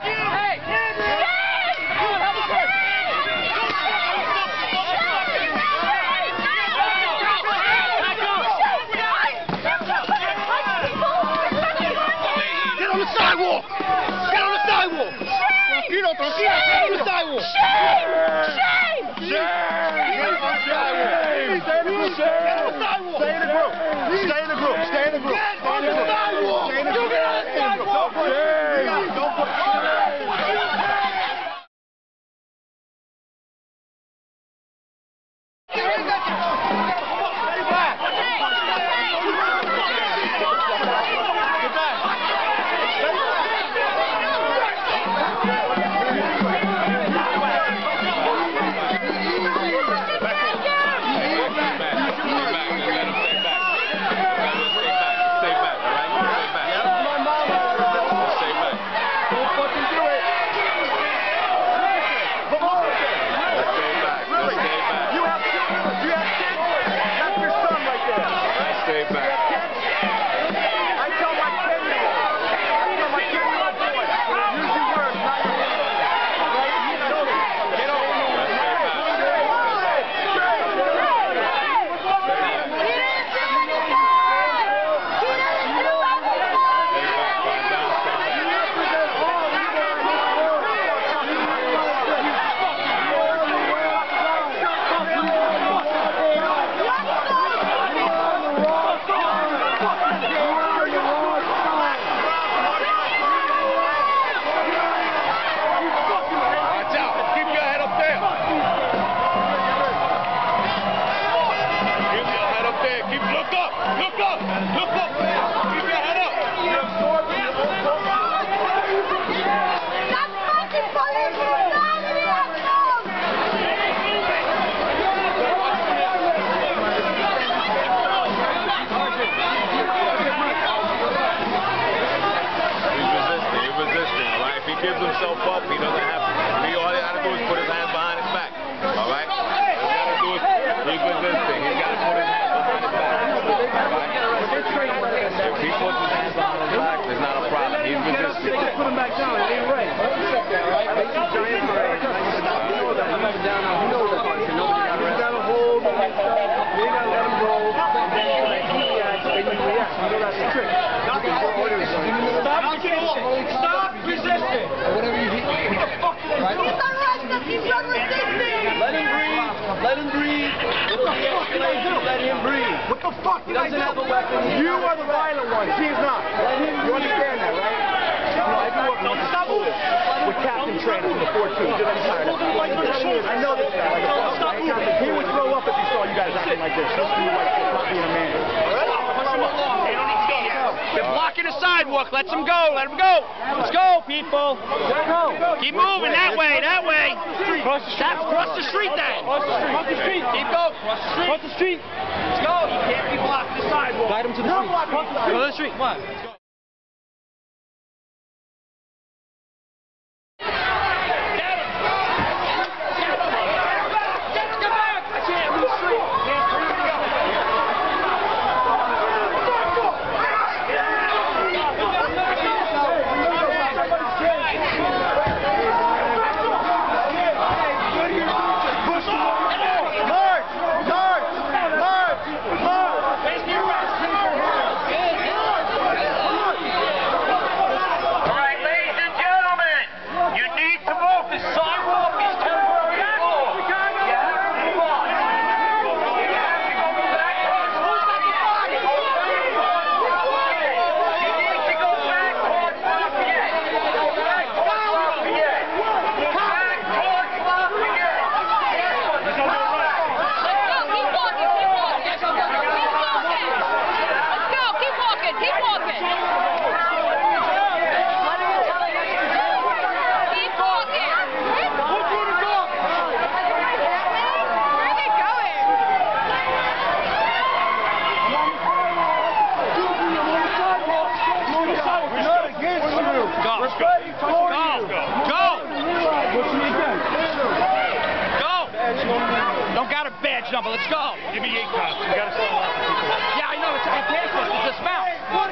What are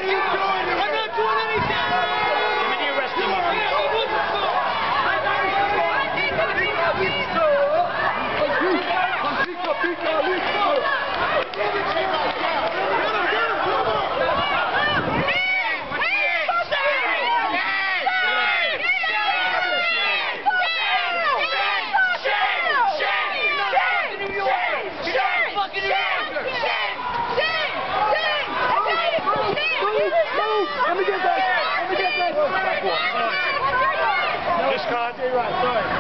you doing? I'm not doing anything. Give me the arrest. Shame!